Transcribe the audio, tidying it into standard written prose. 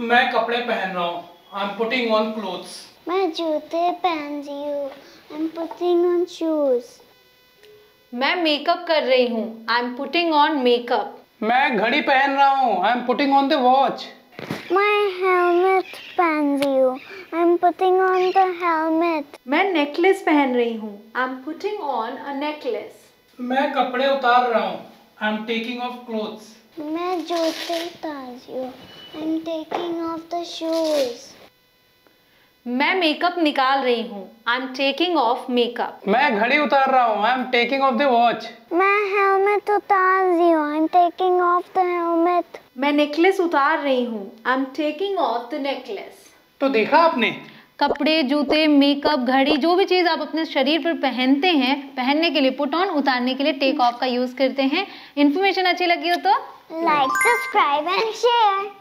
मैं कपड़े पहन रहा हूँ. I'm putting on clothes. मैं जूते पहन रही हूँ. I'm putting on shoes. मैं मेकअप कर रही हूँ. I'm putting on makeup. मैं घड़ी पहन रहा हूँ. I'm putting on the watch. मैं हेलमेट पहन रही हूँ. I'm putting on the helmet. मैं नेकलेस पहन रही हूँ. I'm putting on a necklace. मैं कपड़े उतार रहा हूँ. I'm taking off clothes. मैं जूते उतार रही हूँ. I'm taking off the shoes. मैं मेकअप निकाल रही हूँ. I'm taking off makeup. मैं घड़ी उतार रहा हूँ. I'm taking off the watch. मैं हेलमेट उतार रही हूँ. I'm taking off the helmet. मैं नेकलेस उतार रही हूँ. I'm taking off the necklace. तो देखा आपने, कपड़े, जूते, मेकअप, घड़ी, जो भी चीज़ आप अपने शरीर पर पहनते हैं, पहनने के लिए पुट ऑन, उतारने के लिए टेक ऑफ का यूज़ करते हैं. इन्फॉर्मेशन अच्छी लगी हो तो लाइक, सब्सक्राइब एंड शेयर.